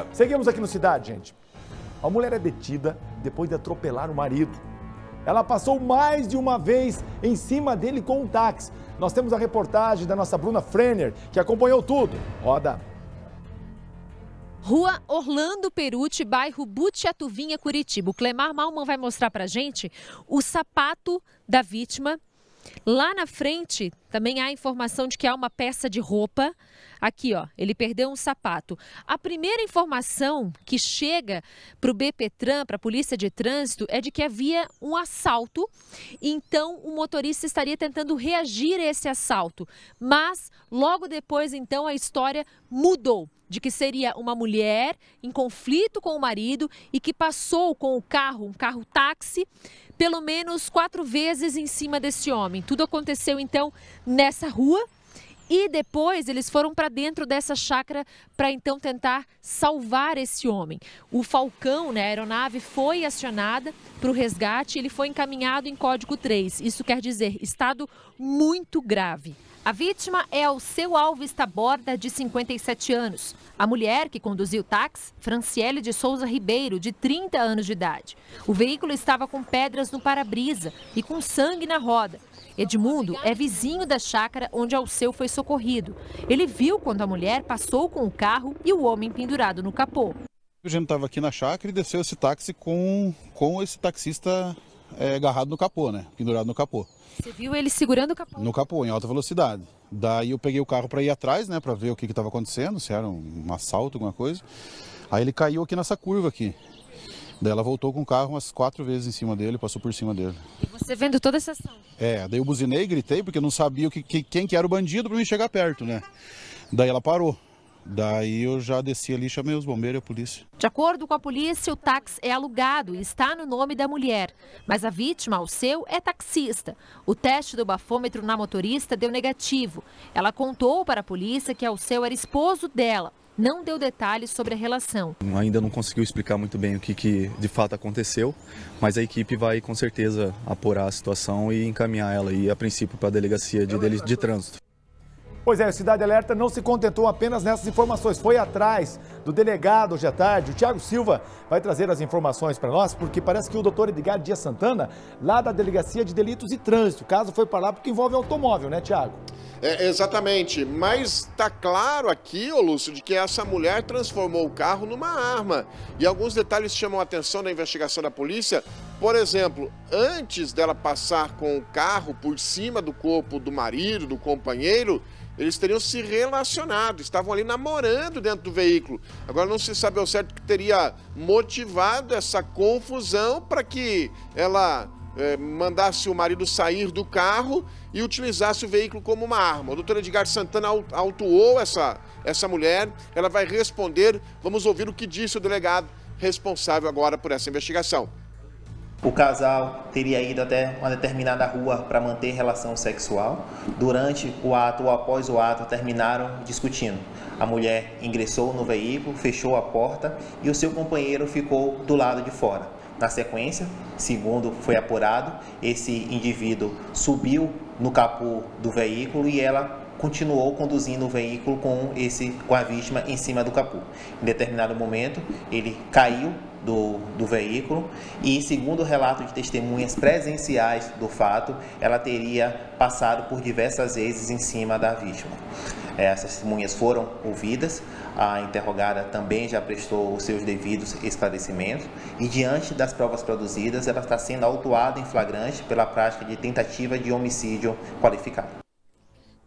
Obrigado. Seguimos aqui no Cidade, gente. A mulher é detida depois de atropelar o marido. Ela passou mais de uma vez em cima dele com um táxi. Nós temos a reportagem da nossa Bruna Frenner, que acompanhou tudo. Roda. Rua Orlando Peruti, bairro Butiatuvinha, Curitiba. O Clemar Malman vai mostrar pra gente o sapato da vítima. Lá na frente também há informação de que há uma peça de roupa. Aqui, ó, ele perdeu um sapato. A primeira informação que chega para o BPTRAN, para a Polícia de Trânsito, é de que havia um assalto. Então, o motorista estaria tentando reagir a esse assalto. Mas, logo depois, então, a história mudou. De que seria uma mulher em conflito com o marido e que passou com o carro, um carro-táxi, pelo menos 4 vezes em cima desse homem. Tudo aconteceu, então, nessa rua. E depois eles foram para dentro dessa chácara para então tentar salvar esse homem. O Falcão, né, a aeronave, foi acionada para o resgate e ele foi encaminhado em código 3. Isso quer dizer estado muito grave. A vítima é Alceu Alves Taborda, de 57 anos. A mulher que conduziu o táxi, Franciele de Souza Ribeiro, de 30 anos de idade. O veículo estava com pedras no para-brisa e com sangue na roda. Edmundo é vizinho da chácara onde Alceu foi socorrido. Ele viu quando a mulher passou com o carro e o homem pendurado no capô. A gente estava aqui na chácara e desceu esse táxi com esse taxista agarrado no capô, né? Pendurado no capô. Você viu ele segurando o capô? No capô, em alta velocidade. Daí eu peguei o carro para ir atrás, né? Para ver o que estava acontecendo, se era um assalto, alguma coisa. Aí ele caiu aqui nessa curva aqui. Daí ela voltou com o carro umas 4 vezes em cima dele, passou por cima dele. E você vendo toda essa ação? É, daí eu buzinei, gritei, porque eu não sabia quem que era o bandido para me chegar perto, né? Daí ela parou. Daí eu já desci ali, chamei os bombeiros e a polícia. De acordo com a polícia, o táxi é alugado e está no nome da mulher. Mas a vítima, Alceu, é taxista. O teste do bafômetro na motorista deu negativo. Ela contou para a polícia que Alceu era esposo dela. Não deu detalhes sobre a relação. Ainda não conseguiu explicar muito bem o que de fato aconteceu, mas a equipe vai com certeza apurar a situação e encaminhar ela, e a princípio para a delegacia de trânsito. Pois é, o Cidade Alerta não se contentou apenas nessas informações, foi atrás do delegado hoje à tarde. O Tiago Silva vai trazer as informações para nós, porque parece que o doutor Edgar Dias Santana, lá da Delegacia de Delitos e Trânsito, o caso foi para lá porque envolve automóvel, né, Tiago? É, exatamente, mas tá claro aqui, ô Lúcio, de que essa mulher transformou o carro numa arma. E alguns detalhes chamam a atenção na investigação da polícia. Por exemplo, antes dela passar com o carro por cima do corpo do marido, do companheiro, eles teriam se relacionado, estavam ali namorando dentro do veículo. Agora não se sabe ao certo que teria motivado essa confusão para que ela mandasse o marido sair do carro e utilizasse o veículo como uma arma. O doutor Edgar Santana autuou essa mulher, ela vai responder. Vamos ouvir o que disse o delegado responsável agora por essa investigação. O casal teria ido até uma determinada rua para manter relação sexual. Durante o ato ou após o ato, terminaram discutindo. A mulher ingressou no veículo, fechou a porta e o seu companheiro ficou do lado de fora. Na sequência, segundo foi apurado, esse indivíduo subiu no capô do veículo e ela continuou conduzindo o veículo com a vítima em cima do capô. Em determinado momento, ele caiu do veículo e, segundo o relato de testemunhas presenciais do fato, ela teria passado por diversas vezes em cima da vítima. Essas testemunhas foram ouvidas, a interrogada também já prestou os seus devidos esclarecimentos e, diante das provas produzidas, ela está sendo autuada em flagrante pela prática de tentativa de homicídio qualificado.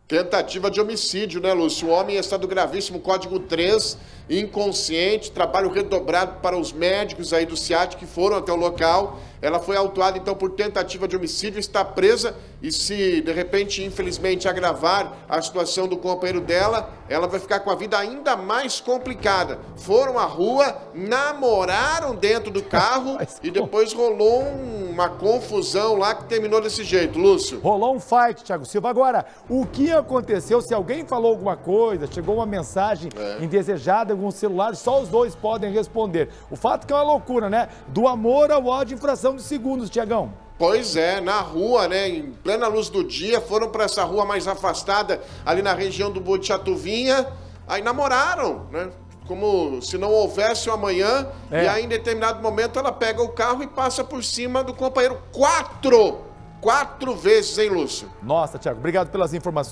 Tentativa de homicídio, né, Lúcio? O homem em estado gravíssimo, código 3, inconsciente, trabalho redobrado para os médicos aí do SIAT que foram até o local. Ela foi autuada, então, por tentativa de homicídio, está presa e se, de repente, infelizmente, agravar a situação do companheiro dela, ela vai ficar com a vida ainda mais complicada. Foram à rua, namoraram dentro do carro e depois rolou uma confusão lá que terminou desse jeito, Lúcio. Rolou um fight, Tiago Silva. Agora, o que aconteceu? Se alguém falou alguma coisa, chegou uma mensagem indesejada em algum celular, só os dois podem responder. O fato é que é uma loucura, né? Do amor ao ódio em fração de segundos, Tiagão. Pois é, na rua, né, em plena luz do dia, foram para essa rua mais afastada, ali na região do Butiatuvinha, aí namoraram, né? como se não houvesse um amanhã, e aí em determinado momento ela pega o carro e passa por cima do companheiro quatro vezes, hein, Lúcio? Nossa, Tiago, obrigado pelas informações.